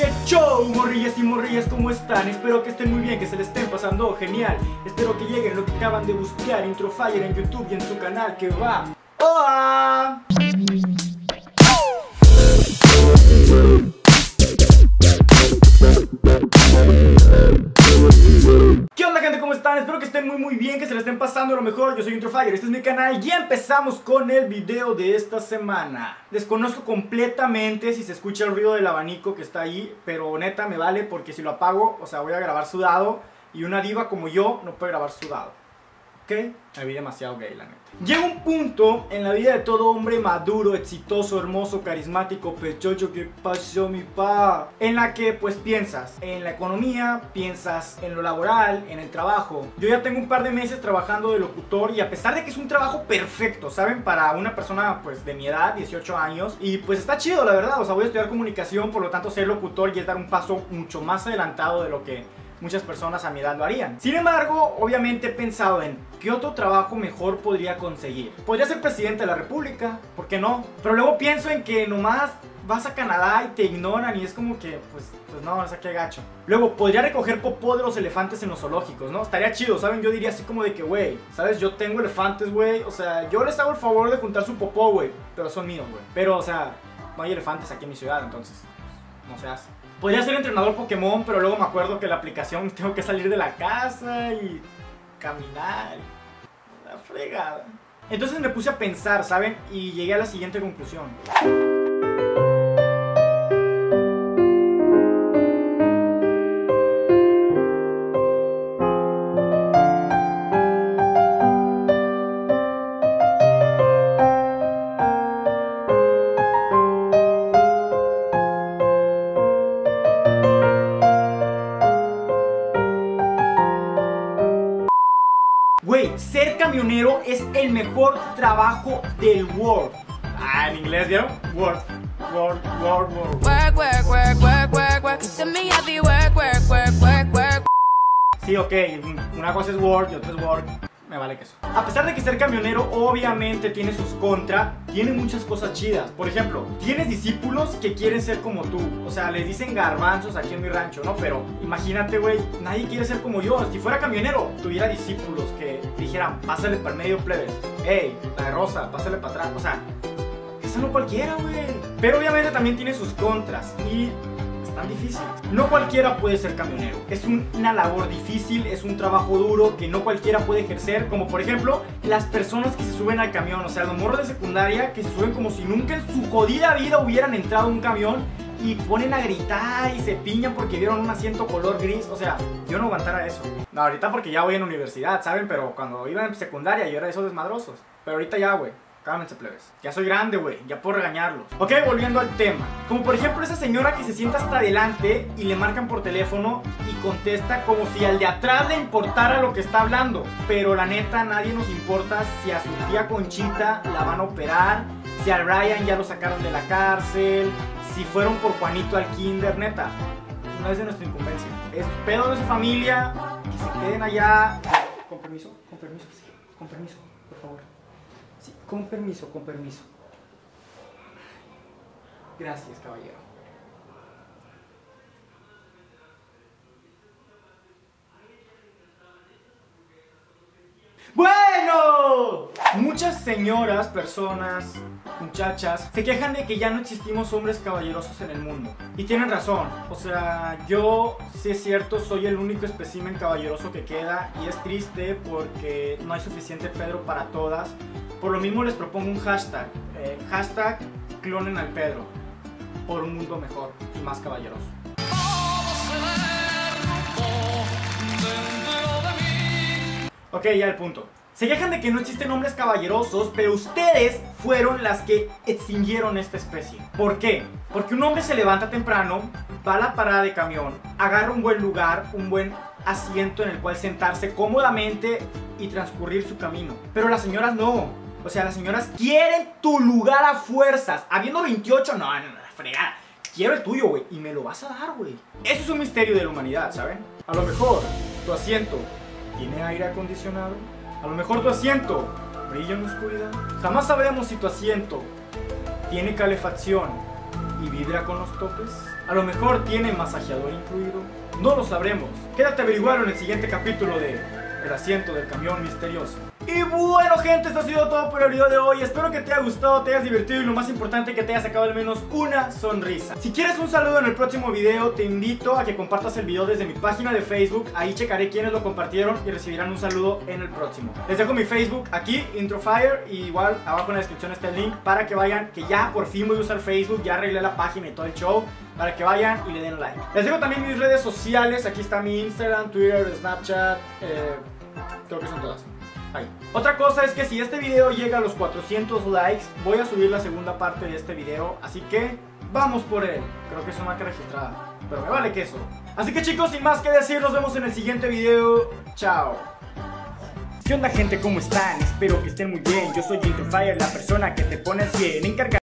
¡Qué show! Morrillas y morrillas, ¿cómo están? Espero que estén muy bien, que se les estén pasando genial. Espero que lleguen lo que acaban de buscar, Introfire en YouTube y en su canal que va. ¡Hola! ¿Qué onda, gente? ¿Cómo están? Espero que estén muy bien, que se les estén pasando lo mejor. Yo soy Introfire, este es mi canal y empezamos con el video de esta semana. Desconozco completamente si se escucha el ruido del abanico que está ahí, pero neta me vale porque si lo apago, o sea, voy a grabar sudado y una diva como yo no puede grabar sudado. ¿Ok? Me vi demasiado gay, la neta. Llega un punto en la vida de todo hombre maduro, exitoso, hermoso, carismático, pechocho, que pasó mi pa, en la que pues piensas en la economía, piensas en lo laboral, en el trabajo. Yo ya tengo un par de meses trabajando de locutor y a pesar de que es un trabajo perfecto, ¿saben? Para una persona pues de mi edad, 18 años, y pues está chido, la verdad. O sea, voy a estudiar comunicación, por lo tanto ser locutor ya es dar un paso mucho más adelantado de lo que muchas personas a mi edad lo harían. Sin embargo, obviamente he pensado en qué otro trabajo mejor podría conseguir. Podría ser presidente de la república, ¿por qué no? Pero luego pienso en que nomás vas a Canadá y te ignoran y es como que, pues no, o sea, qué gacho. Luego, podría recoger popó de los elefantes en los zoológicos, ¿no? Estaría chido, ¿saben? Yo diría así como de que, güey, ¿sabes? Yo tengo elefantes, güey, o sea, yo les hago el favor de juntar su popó, güey, pero son míos, güey. Pero, o sea, no hay elefantes aquí en mi ciudad, entonces, pues, no se hace. Podría ser entrenador Pokémon, pero luego me acuerdo que la aplicación tengo que salir de la casa y caminar. La fregada. Entonces me puse a pensar, ¿saben? Y llegué a la siguiente conclusión. Güey, ser camionero es el mejor trabajo del world. Ah, en inglés, ¿vieron? World. Sí, ok, una cosa es world y otra es work. Me vale queso. A pesar de que ser camionero obviamente tiene sus contras, tiene muchas cosas chidas. Por ejemplo, tienes discípulos que quieren ser como tú. O sea, les dicen garbanzos aquí en mi rancho, ¿no? Pero imagínate, güey, nadie quiere ser como yo. Si fuera camionero, tuviera discípulos que dijeran, pásale para el medio, plebes. Ey, la de rosa, pásale para atrás. O sea, eso no cualquiera, güey. Pero obviamente también tiene sus contras y tan difícil. No cualquiera puede ser camionero. Es una labor difícil, es un trabajo duro que no cualquiera puede ejercer, como por ejemplo las personas que se suben al camión, o sea, los morros de secundaria que se suben como si nunca en su jodida vida hubieran entrado a un camión y ponen a gritar y se piñan porque vieron un asiento color gris, o sea, yo no aguantara eso. No, ahorita porque ya voy en universidad, ¿saben? Pero cuando iba en secundaria yo era de esos desmadrosos, pero ahorita ya, güey. Cálmense, plebes. Ya soy grande, güey. Ya puedo regañarlos. Ok, volviendo al tema. Como por ejemplo esa señora que se sienta hasta adelante y le marcan por teléfono y contesta como si al de atrás le importara lo que está hablando. Pero la neta, nadie nos importa si a su tía Conchita la van a operar, si a Ryan ya lo sacaron de la cárcel, si fueron por Juanito al kinder, neta. No es de nuestra incumbencia. Es pedo de su familia. Que se queden allá. Con permiso, por favor. Sí, con permiso. Gracias, caballero. Bueno, muchas señoras, personas, muchachas se quejan de que ya no existimos hombres caballerosos en el mundo. Y tienen razón, o sea, yo, sí es cierto, soy el único espécimen caballeroso que queda. Y es triste porque no hay suficiente Pedro para todas. Por lo mismo les propongo un hashtag, clonen al Pedro, por un mundo mejor y más caballeroso. Ok, ya el punto. Se quejan de que no existen hombres caballerosos, pero ustedes fueron las que extinguieron esta especie. ¿Por qué? Porque un hombre se levanta temprano, va a la parada de camión, agarra un buen lugar, un buen asiento en el cual sentarse cómodamente y transcurrir su camino. Pero las señoras no. O sea, las señoras quieren tu lugar a fuerzas. Habiendo 28, no, fregada. Quiero el tuyo, güey, y me lo vas a dar, güey. Eso es un misterio de la humanidad, ¿saben? A lo mejor tu asiento tiene aire acondicionado. A lo mejor tu asiento brilla en la oscuridad. Jamás sabremos si tu asiento tiene calefacción y vibra con los topes. A lo mejor tiene masajeador incluido. No lo sabremos. Quédate a averiguarlo en el siguiente capítulo de El asiento del camión misterioso. Y bueno, gente, esto ha sido todo por el video de hoy. Espero que te haya gustado, te hayas divertido y lo más importante, que te haya sacado al menos una sonrisa. Si quieres un saludo en el próximo video, te invito a que compartas el video desde mi página de Facebook. Ahí checaré quiénes lo compartieron y recibirán un saludo en el próximo. Les dejo mi Facebook aquí, Introfire, y igual abajo en la descripción está el link para que vayan, que ya por fin voy a usar Facebook. Ya arreglé la página y todo el show, para que vayan y le den like. Les dejo también mis redes sociales. Aquí está mi Instagram, Twitter, Snapchat, creo que son todas. Ahí. Otra cosa es que si este video llega a los 400 likes, voy a subir la segunda parte de este video, así que vamos por él. Creo que es una marca registrada, pero me vale queso. Así que, chicos, sin más que decir, nos vemos en el siguiente video. Chao. ¿Qué onda, gente? ¿Cómo están? Espero que estén muy bien. Yo soy Introfire, la persona que te pone 100 encargada.